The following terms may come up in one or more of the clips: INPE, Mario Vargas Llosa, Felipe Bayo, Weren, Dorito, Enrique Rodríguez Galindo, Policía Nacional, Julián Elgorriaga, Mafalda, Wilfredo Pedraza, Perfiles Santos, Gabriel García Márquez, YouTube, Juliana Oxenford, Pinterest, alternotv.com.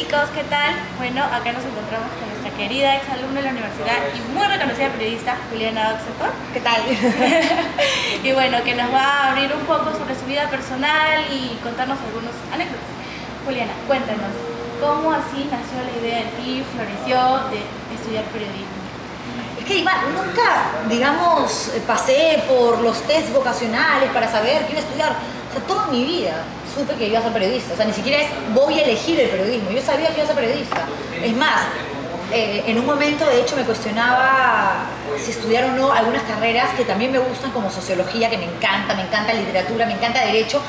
chicos, ¿qué tal? Bueno, acá nos encontramos con nuestra querida exalumna de la universidad y muy reconocida periodista, Juliana Oxenford. ¿Qué tal? Y bueno, que nos va a abrir un poco sobre su vida personal y contarnos algunos anécdotas. Juliana, cuéntanos, ¿cómo así nació la idea de ti, floreció, de estudiar periodismo? Es que igual, nunca, digamos, pasé por los test vocacionales para saber qué iba a estudiar. O sea, toda mi vida supe que iba a ser periodista. O sea, ni siquiera es voy a elegir el periodismo. Yo sabía que iba a ser periodista. Es más, en un momento, de hecho, me cuestionaba si estudiar o no algunas carreras que también me gustan, como sociología, que me encanta literatura, me encanta derecho.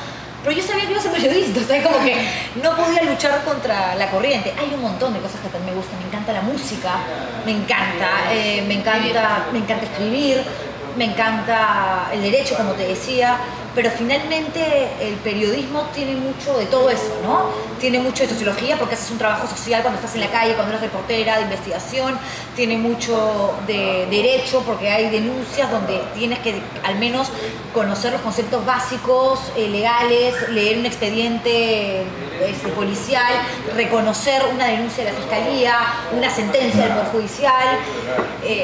Pero yo sabía que iba a ser periodista, o sea, como que no podía luchar contra la corriente. Hay un montón de cosas que también me gustan. Me encanta la música, me encanta escribir, me encanta el derecho, como te decía. Pero finalmente el periodismo tiene mucho de todo eso, ¿no? Tiene mucho de sociología porque haces un trabajo social cuando estás en la calle, cuando eres reportera de investigación. Tiene mucho de derecho porque hay denuncias donde tienes que al menos conocer los conceptos básicos, legales, leer un expediente policial, reconocer una denuncia de la fiscalía, una sentencia del Poder Judicial.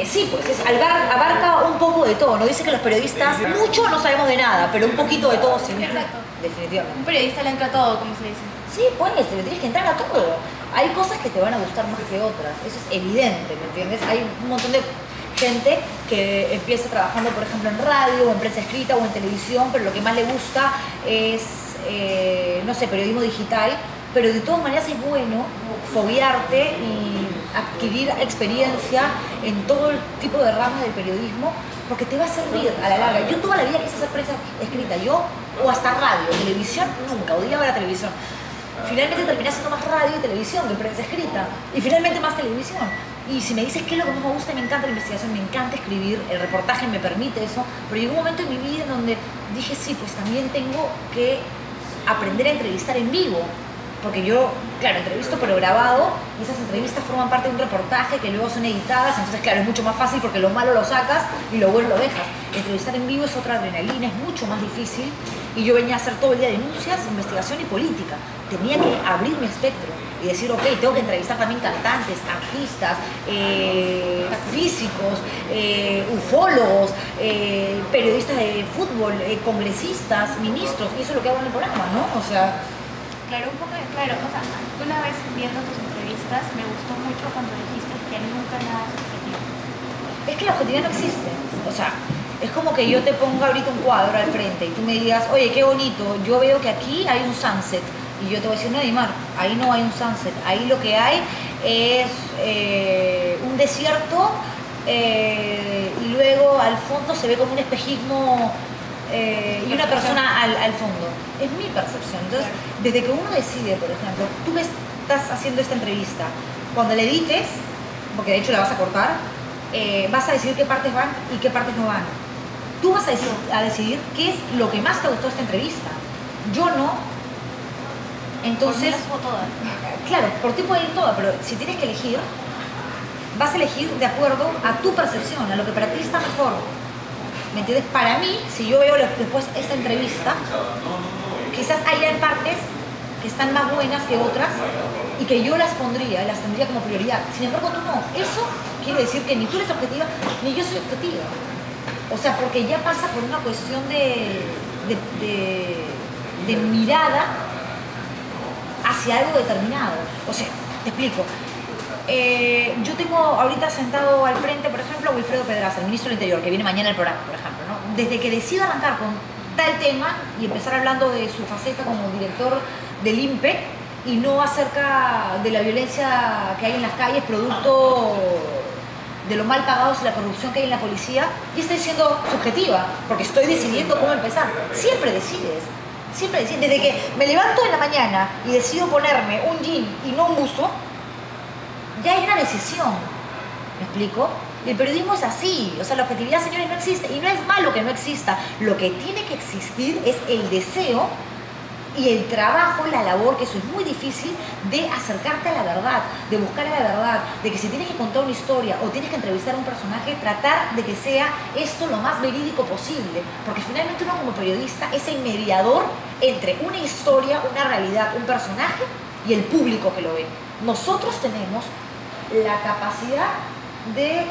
Sí, pues abarca un poco de todo, ¿no? Dice que los periodistas mucho no sabemos de nada, pero un poquito de todo, sí. Perfecto. Definitivamente. Un periodista le entra a todo, como se dice. Sí, pues, le tienes que entrar a todo. Hay cosas que te van a gustar más que otras, eso es evidente, ¿me entiendes? Hay un montón de gente que empieza trabajando, por ejemplo, en radio, o en prensa escrita, o en televisión, pero lo que más le gusta es, no sé, periodismo digital, pero de todas maneras es bueno foguearte y adquirir experiencia en todo el tipo de ramas del periodismo, porque te va a servir a la larga. Yo toda la vida quise hacer prensa escrita, o hasta radio, televisión nunca, odiaba la televisión. Finalmente terminé haciendo más radio y televisión que prensa escrita, y finalmente más televisión. Y si me dices qué es lo que más me gusta, me encanta la investigación, me encanta escribir, el reportaje me permite eso, pero llegó un momento en mi vida en donde dije, sí, pues también tengo que aprender a entrevistar en vivo, porque yo, claro, entrevisto pero grabado, y esas entrevistas forman parte de un reportaje que luego son editadas, entonces claro, es mucho más fácil porque lo malo lo sacas y lo bueno lo dejas. Entrevistar en vivo es otra adrenalina, es mucho más difícil, y yo venía a hacer todo el día denuncias, investigación y política. Tenía que abrir mi espectro y decir, ok, tengo que entrevistar también cantantes, artistas, físicos, ufólogos, periodistas de fútbol, congresistas, ministros, y eso es lo que hago en el programa, ¿no? O sea... Claro, un poco de claro. O sea, una vez viendo tus entrevistas, me gustó mucho cuando dijiste que nunca nada es objetivo. Es que la objetividad no existe. O sea, es como que yo te ponga ahorita un cuadro al frente y tú me digas, oye, qué bonito, yo veo que aquí hay un sunset. Y yo te voy a decir, no, Dimar, ahí no hay un sunset. Ahí lo que hay es un desierto y luego al fondo se ve como un espejismo... y una persona al fondo. Es mi percepción. Entonces, desde que uno decide, por ejemplo, tú me estás haciendo esta entrevista, cuando la edites, porque de hecho la vas a cortar, vas a decidir qué partes van y qué partes no van. Tú vas a decidir qué es lo que más te gustó de esta entrevista. Yo no. Entonces... Por mí las todas. Claro, por ti puede ir toda, pero si tienes que elegir, vas a elegir de acuerdo a tu percepción, a lo que para ti está mejor. ¿Me entiendes? Para mí, si yo veo después esta entrevista, quizás hayan partes que están más buenas que otras y que yo las pondría, las tendría como prioridad. Sin embargo, tú no. Eso quiere decir que ni tú eres objetiva, ni yo soy objetiva. O sea, porque ya pasa por una cuestión de mirada hacia algo determinado. O sea, te explico. Yo tengo ahorita sentado al frente, por ejemplo, a Wilfredo Pedraza, el ministro del Interior, que viene mañana al programa, por ejemplo, ¿no? Desde que decido arrancar con tal tema y empezar hablando de su faceta como director del INPE y no acerca de la violencia que hay en las calles, producto de lo mal pagados y la corrupción que hay en la policía, y estoy siendo subjetiva, porque estoy decidiendo cómo empezar. Siempre decides. Siempre decides. Desde que me levanto en la mañana y decido ponerme un jean y no un buzo, ya hay una decisión, ¿me explico? El periodismo es así, o sea, la objetividad, señores, no existe, y no es malo que no exista. Lo que tiene que existir es el deseo y el trabajo, la labor, que eso es muy difícil, de acercarte a la verdad, de buscar la verdad, de que si tienes que contar una historia o tienes que entrevistar a un personaje, tratar de que sea esto lo más verídico posible, porque finalmente uno como periodista es el mediador entre una historia, una realidad, un personaje y el público que lo ve. Nosotros tenemos la capacidad de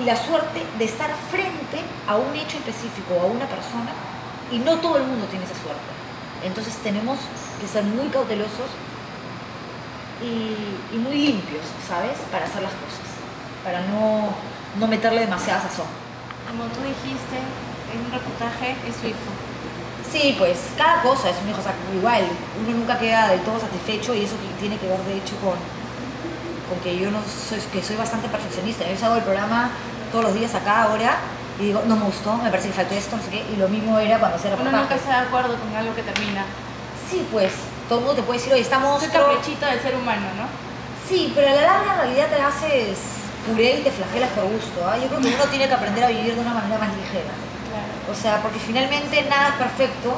y la suerte de estar frente a un hecho específico, a una persona, y no todo el mundo tiene esa suerte. Entonces tenemos que ser muy cautelosos y muy limpios, ¿sabes? Para hacer las cosas, para no meterle demasiada sazón. Como tú dijiste, en un reportaje es su hijo. Sí, pues cada cosa es un hijo, o sea, igual, uno nunca queda del todo satisfecho, y eso tiene que ver de hecho con que yo no soy, que soy bastante perfeccionista. Yo hago el programa todos los días a cada hora y digo, no me gustó, me parece que faltó esto, no sé qué, y lo mismo era cuando hacía reportaje. Uno nunca está de acuerdo con algo que termina. Sí, pues, todo el mundo te puede decir, oye, estamos... Es el caprichito del ser humano, ¿no? Sí, pero a la larga en realidad te haces puré y te flagelas por gusto, ¿eh? Yo creo que uno tiene que aprender a vivir de una manera más ligera. Claro. O sea, porque finalmente nada es perfecto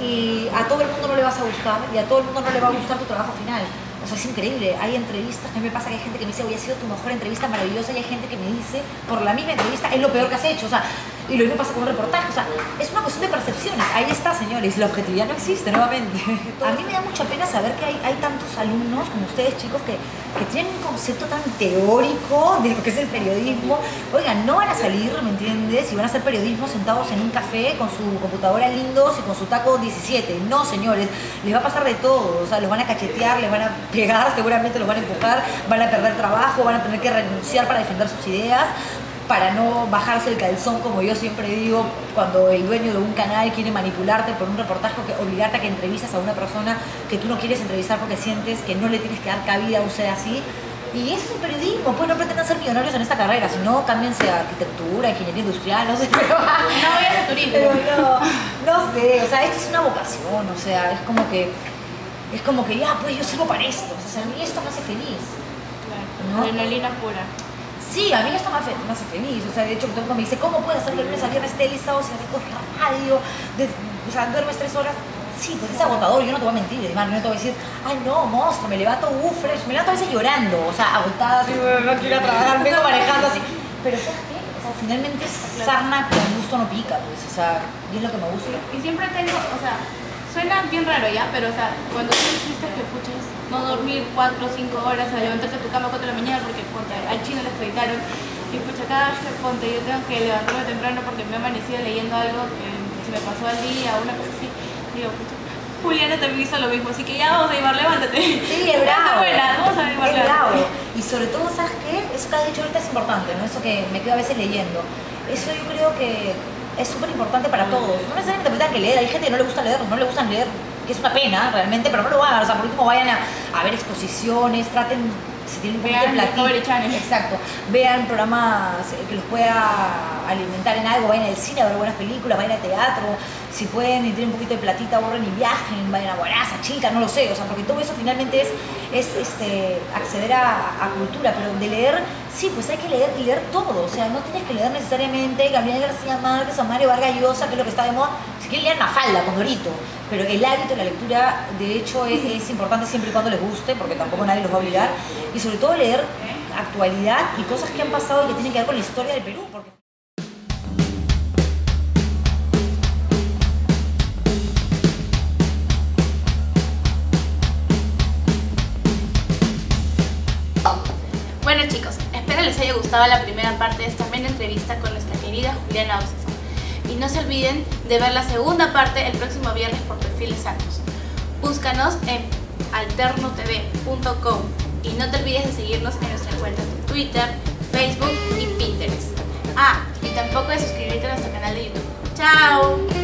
y a todo el mundo no le vas a gustar y a todo el mundo no le va a gustar tu trabajo final. O sea, es increíble. Hay entrevistas, que me pasa que hay gente que me dice, oye, ha sido tu mejor entrevista, maravillosa, y hay gente que me dice, por la misma entrevista, es lo peor que has hecho. O sea, y lo mismo pasa con un reportaje. O sea, es una cuestión de percepciones. Ahí está, señores, la objetividad no existe, nuevamente. A mí me da mucha pena saber que hay tantos alumnos como ustedes, chicos, que tienen un concepto tan teórico de lo que es el periodismo. Oigan, no van a salir, ¿me entiendes? Y van a hacer periodismo sentados en un café con su computadora lindos y con su taco 17. No, señores, les va a pasar de todo. O sea, los van a cachetear, les van a pegar, seguramente los van a empujar, van a perder trabajo, van a tener que renunciar para defender sus ideas, para no bajarse el calzón, como yo siempre digo, cuando el dueño de un canal quiere manipularte por un reportaje o obligarte a que entrevistas a una persona que tú no quieres entrevistar porque sientes que no le tienes que dar cabida a un ser así. Y eso es un periodismo, pues no pretendan ser millonarios en esta carrera, sino cámbiense a arquitectura, ingeniería industrial, no sé, pero... No voy a turismo. Pero no sé, o sea, esto es una vocación, o sea, es como que... Es como que, ya, pues yo sirvo para esto, o sea, a mí esto me hace feliz. Claro, adrenalina pura. Sí, a mí esto me hace feliz, o sea, de hecho, todo el mundo me dice, ¿cómo puedes hacer de lunes a viernes tele, sábado, si haces radio, o sea, duermes 3 horas? Sí, pues es agotador, yo no te voy a mentir, además, yo no te voy a decir, ay, no, monstruo, me levanto, fresh, me levanto a veces llorando, o sea, agotada, así, no quiero trabajar, vengo manejando, así. Pero, ¿sabes qué? O sea, finalmente sarna con gusto no pica, pues, o sea, y es lo que me gusta. Y siempre tengo, o sea... Suena bien raro ya, pero o sea, cuando tú dijiste que escuchas no dormir 4 o 5 horas, a levantarte a tu cama a 4 de la mañana porque ponte, al chino le explicaron, y escucha cada vez que ponte, yo tengo que levantarme temprano porque me he amanecido leyendo algo que se me pasó al día, una cosa así, digo, escucha, Juliana también hizo lo mismo, así que ya vamos a llevar, levántate. Sí, es bravo. Vamos a llevar, levántate. Y sobre todo, ¿sabes qué? Eso que has dicho ahorita es importante, ¿no? Eso que me quedo a veces leyendo. Eso yo creo que... es súper importante para todos. No necesariamente tengan que leer, hay gente que no le gusta leer, no le gustan leer, que es una pena realmente, pero no lo hagan, o sea, por último vayan a ver exposiciones, traten, si tienen un poquito de platito, exacto, vean programas que los pueda alimentar en algo, vayan al cine a ver buenas películas, vayan al teatro, si pueden y tienen un poquito de platita, borren y viajen, vayan a Guaraza, Chilca, no lo sé, o sea, porque todo eso finalmente es acceder a cultura, pero de leer, sí, pues hay que leer y leer todo, o sea, no tienes que leer necesariamente Gabriel García Márquez o Mario Vargas Llosa, que es lo que está de moda, si quieren leer Mafalda con Dorito, pero el hábito de la lectura, de hecho, es importante siempre y cuando les guste, porque tampoco nadie los va a obligar, y sobre todo leer actualidad y cosas que han pasado y que tienen que ver con la historia del Perú, porque... Bueno chicos, espero les haya gustado la primera parte de esta mera entrevista con nuestra querida Juliana Oxenford. Y no se olviden de ver la segunda parte el próximo viernes por Perfiles Santos. Búscanos en alternotv.com y no te olvides de seguirnos en nuestras cuentas de Twitter, Facebook y Pinterest. Ah, y tampoco de suscribirte a nuestro canal de YouTube. ¡Chao!